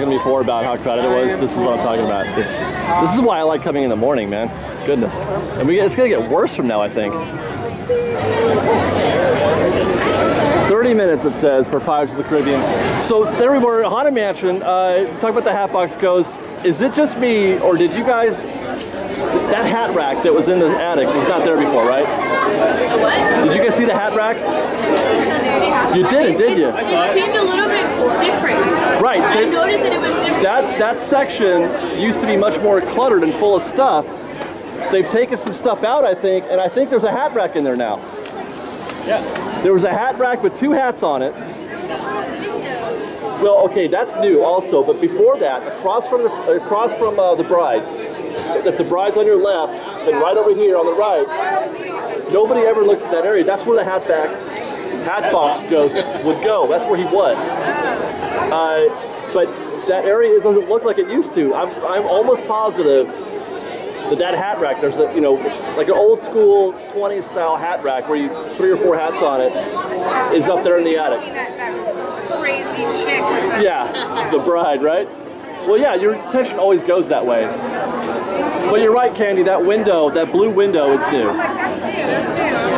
talking before about how crowded it was, this is what I'm talking about. This is why I like coming in the morning, man. Goodness. And it's gonna get worse from now, I think. 30 minutes, it says, for Pirates of the Caribbean. So there we were, Haunted Mansion. Talk about the Hatbox Ghost. Is it just me, or did you guys, that hat rack that was in the attic was not there before, right? The what? Did you guys see the hat rack? You didn't, did you? It seemed a little bit different. Right. I noticed that it was different. That section used to be much more cluttered and full of stuff. They've taken some stuff out, I think, and I think there's a hat rack in there now. Yeah. There was a hat rack with two hats on it. Well, okay, that's new also, but before that, across from the bride, if the bride's on your left, then right over here on the right, nobody ever looks at that area. That's where the Hatbox Ghost would go. That's where he was. But that area doesn't look like it used to. I'm almost positive that that hat rack, there's a, you know, like an old school 20s style hat rack where you 3 or 4 hats on it, is up there in the attic. That crazy chick with the yeah, the bride, right? Well, yeah, your attention always goes that way. But you're right, Candy, that window, that blue window is new. I'm like, that's new,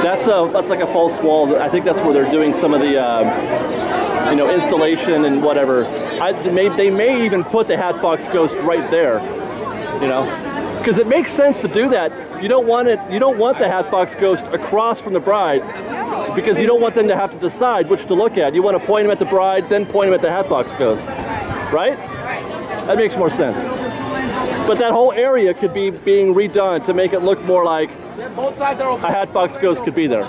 that's new. That's like a false wall. I think that's where they're doing some of the, you know, installation and whatever. They may even put the Hatbox Ghost right there, you know, because it makes sense to do that. You don't want it. You don't want the Hatbox Ghost across from the bride because you don't want them to have to decide which to look at. You want to point them at the bride, then point them at the Hatbox Ghost, right? That makes more sense. But that whole area could be being redone to make it look more like a Hatbox Ghost could be there.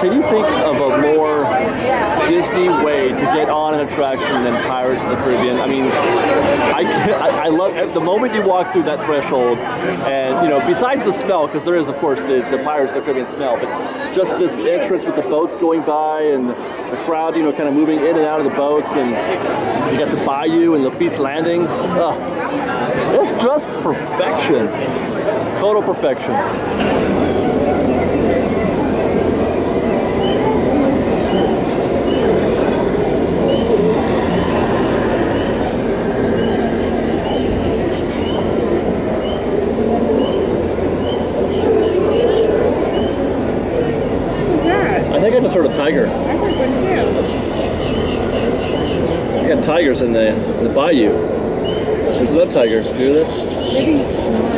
Can you think of a more Disney way to get on an attraction than Pirates of the Caribbean? I mean, I love the moment you walk through that threshold, and you know, besides the smell, because there is of course the Pirates of the Caribbean smell, but just this entrance with the boats going by and the crowd, you know, kind of moving in and out of the boats, and you got the bayou and Lafitte's Landing. Ugh. It's just perfection, total perfection. Sort of tiger. I heard one too. You got tigers in the bayou. There's another tiger. Do you hear this?